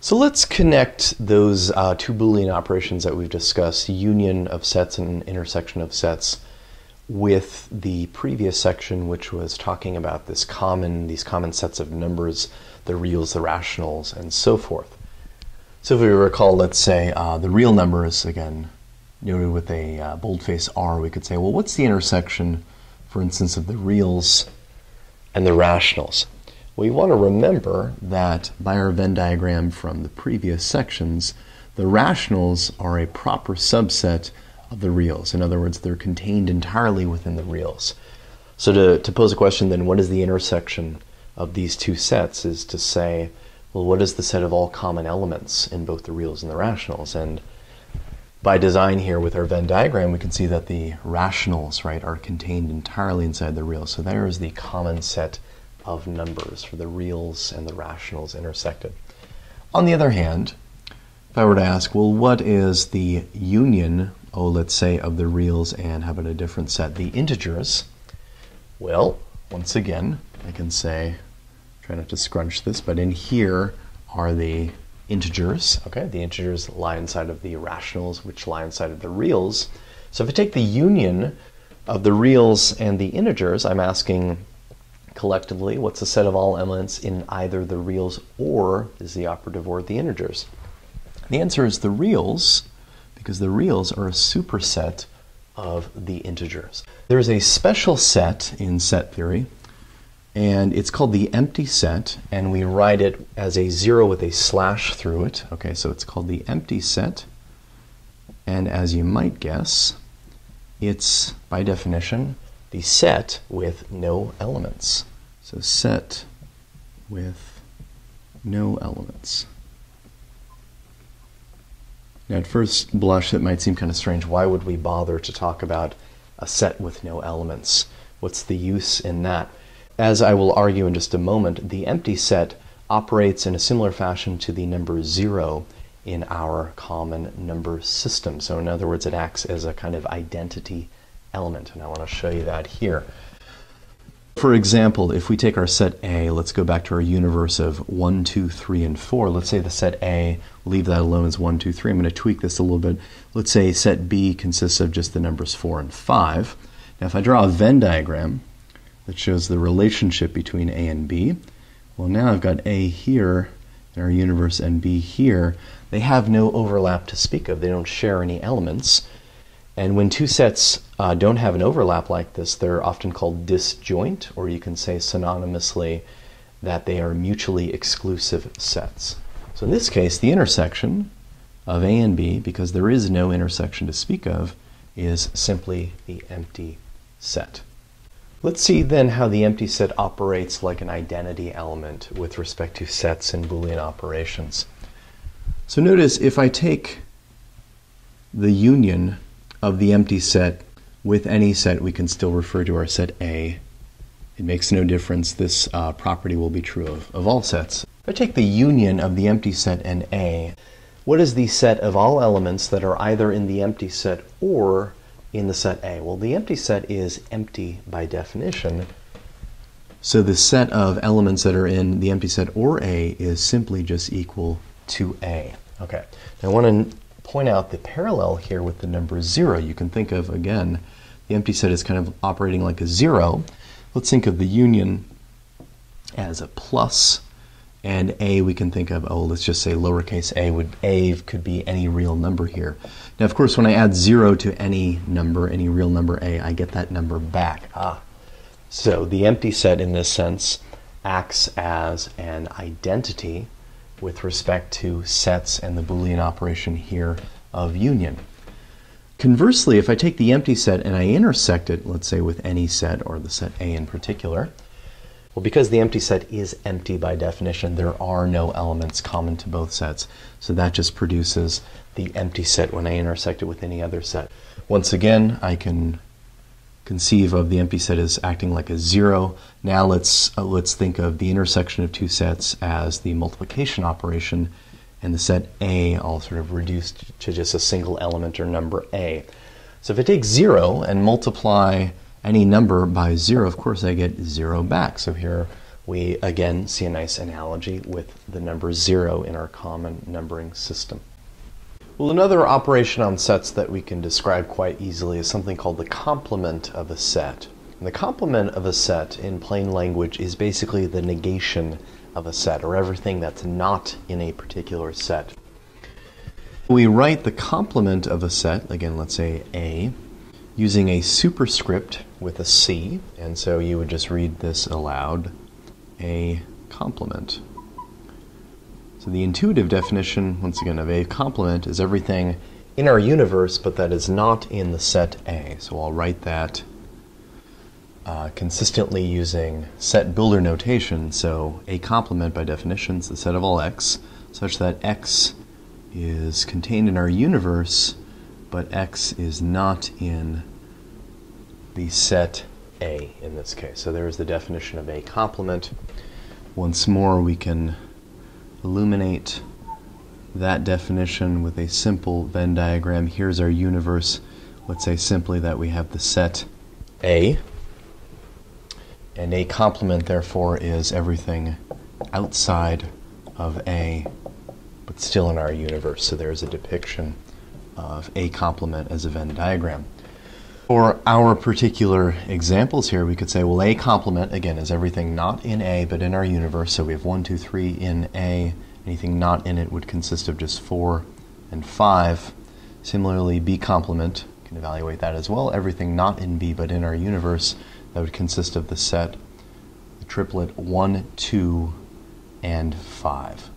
So let's connect those two Boolean operations that we've discussed, union of sets and intersection of sets, with the previous section, which was talking about this these common sets of numbers, the reals, the rationals, and so forth. So if we recall, let's say the real numbers, again, noted with a boldface R, we could say, well, what's the intersection, for instance, of the reals and the rationals? Well, you want to remember that by our Venn diagram from the previous sections, the rationals are a proper subset of the reals. In other words, they're contained entirely within the reals. So to pose a question then, what is the intersection of these two sets, is to say, well, what is the set of all common elements in both the reals and the rationals? And by design here with our Venn diagram, we can see that the rationals, right, are contained entirely inside the reals. So there is the common set of numbers for the reals and the rationals intersected. On the other hand, if I were to ask, well, what is the union, oh, let's say, of the reals and, how about a different set, the integers? Well, once again, I can say, try not to scrunch this, but in here are the integers. Okay, the integers lie inside of the rationals, which lie inside of the reals. So if I take the union of the reals and the integers, I'm asking, collectively, what's the set of all elements in either the reals or, is the operative word, the integers? The answer is the reals, because the reals are a superset of the integers. There is a special set in set theory, and it's called the empty set, and we write it as a zero with a slash through it. Okay, so it's called the empty set, and as you might guess, it's, by definition, the set with no elements. So set with no elements. Now at first blush it might seem kind of strange. Why would we bother to talk about a set with no elements? What's the use in that? As I will argue in just a moment, the empty set operates in a similar fashion to the number zero in our common number system. So in other words, it acts as a kind of identity element, and I want to show you that here. For example, if we take our set A, let's go back to our universe of 1, 2, 3, and 4. Let's say the set A, leave that alone, is 1, 2, 3. I'm going to tweak this a little bit. Let's say set B consists of just the numbers 4 and 5. Now if I draw a Venn diagram that shows the relationship between A and B, well, now I've got A here in our universe and B here. They have no overlap to speak of. They don't share any elements. And when two sets don't have an overlap like this, they're often called disjoint, or you can say synonymously that they are mutually exclusive sets. So in this case, the intersection of A and B, because there is no intersection to speak of, is simply the empty set. Let's see then how the empty set operates like an identity element with respect to sets and Boolean operations. So notice if I take the union of the empty set with any set, we can still refer to our set A. It makes no difference. This property will be true of all sets. If I take the union of the empty set and A, what is the set of all elements that are either in the empty set or in the set A? Well, the empty set is empty by definition. So the set of elements that are in the empty set or A is simply just equal to A. Okay. Now I want to point out the parallel here with the number zero. You can think of, again, the empty set is kind of operating like a zero. Let's think of the union as a plus, and A we can think of, oh, let's just say lowercase a could be any real number here. Now, of course, when I add zero to any number, any real number A, I get that number back. So the empty set in this sense acts as an identity with respect to sets and the Boolean operation here of union. Conversely, if I take the empty set and I intersect it, let's say with any set, or the set A in particular, well, because the empty set is empty by definition, there are no elements common to both sets, so that just produces the empty set when I intersect it with any other set. Once again, I can conceive of the empty set as acting like a zero. Now let's think of the intersection of two sets as the multiplication operation, and the set A all sort of reduced to just a single element or number A. So if I take zero and multiply any number by zero, of course I get zero back. So here we again see a nice analogy with the number 0 in our common numbering system. Well, another operation on sets that we can describe quite easily is something called the complement of a set. And the complement of a set in plain language is basically the negation of a set, or everything that's not in a particular set. We write the complement of a set, again let's say A, using a superscript with a C, and so you would just read this aloud, A complement. So the intuitive definition, once again, of A complement is everything in our universe, but that is not in the set A. So I'll write that consistently using set builder notation. So A complement, by definition, is the set of all X, such that X is contained in our universe, but X is not in the set A in this case. So there is the definition of A complement. Once more, we can illuminate that definition with a simple Venn diagram. Here's our universe. Let's say simply that we have the set A, and A complement therefore is everything outside of A but still in our universe. So there's a depiction of A complement as a Venn diagram. For our particular examples here, we could say, well, A complement, again, is everything not in A but in our universe. So we have 1, 2, 3 in A. Anything not in it would consist of just 4 and 5. Similarly, B complement, you can evaluate that as well. Everything not in B but in our universe, that would consist of the set, the triplet 1, 2, and 5.